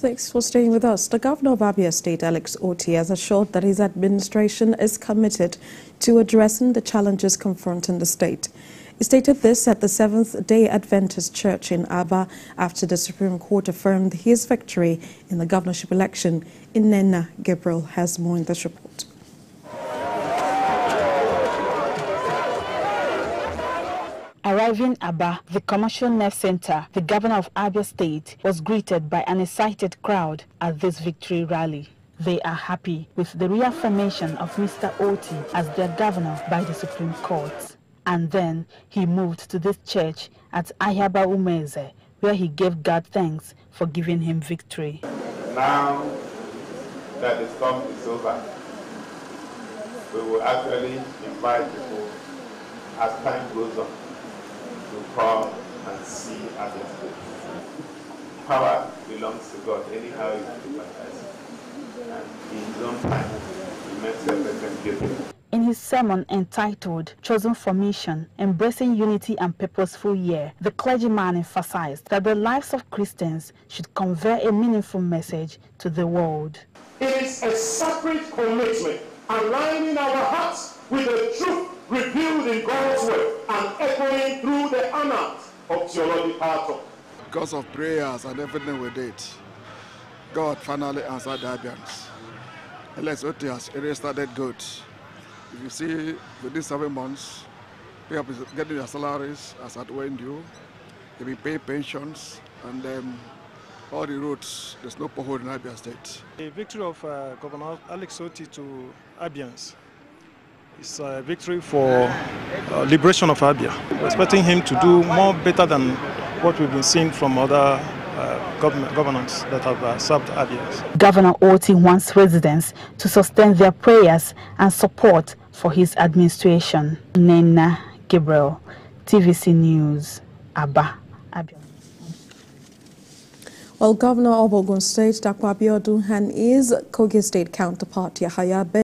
Thanks for staying with us. The governor of Abia State, Alex Otti, has assured that his administration is committed to addressing the challenges confronting the state. He stated this at the Seventh-day Adventist Church in Aba after the Supreme Court affirmed his victory in the governorship election. Nnenna Gabriel has more in this report. Arriving Aba, the commercial nerve center, the governor of Abia State was greeted by an excited crowd at this victory rally. They are happy with the reaffirmation of Mr. Otti as their governor by the Supreme Court. And then he moved to this church at Ayaba Umeze, where he gave God thanks for giving him victory. Now that the storm is over, we will actually invite people as time goes on to come and see Abia State. Power belongs to God, anyhow it is baptized. And in his own time, he makes everything beautiful. In his sermon entitled, Chosen for Mission, Embracing Unity and Purposeful Year, the clergyman emphasized that the lives of Christians should convey a meaningful message to the world. It is a sacred commitment, aligning our hearts with the truth revealed in God's word and echoing through the annals of theological art. Because of prayers and everything we did, God finally answered the Abians. Alex Otti has already started good. If you see, within 7 months, people are getting their salaries as at when due. They've been paying pensions, and all the roads, there's no pothole in Abia State. The victory of Governor Alex Otti to Abians is a victory for liberation of Abia. We're expecting him to do more better than what we've been seeing from other governments that have served Abia. Governor Otti wants residents to sustain their prayers and support for his administration. Nnenna Gabriel, TVC News, Aba, Abia. Well, Governor of Ogun State, Dakwabi Oduhan, is Kogi State counterpart Yahaya Ben.